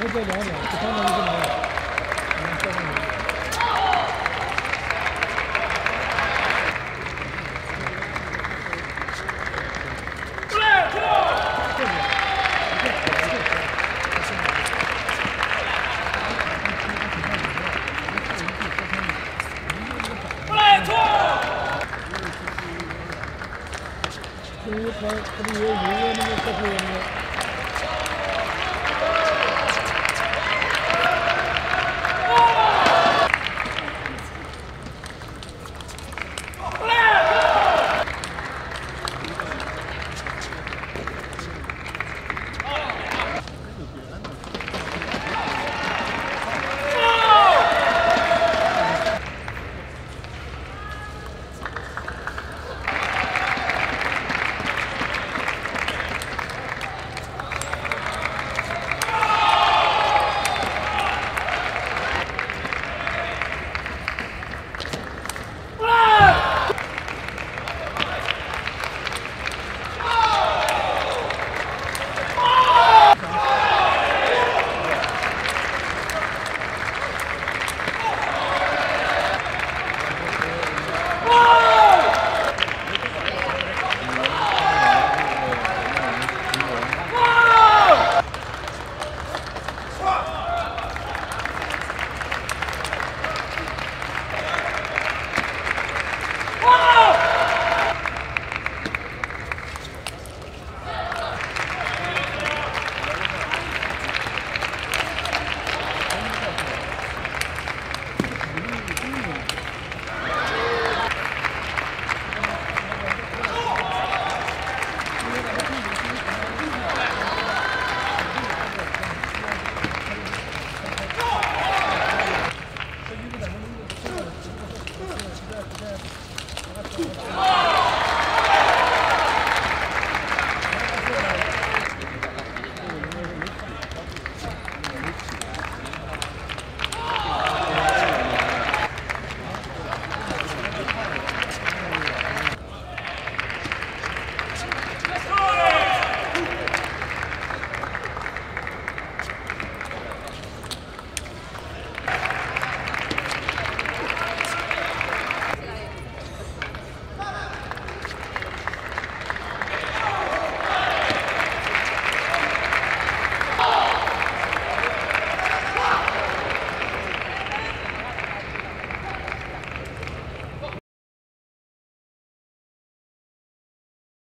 还是再聊一聊，不光咱们这两点。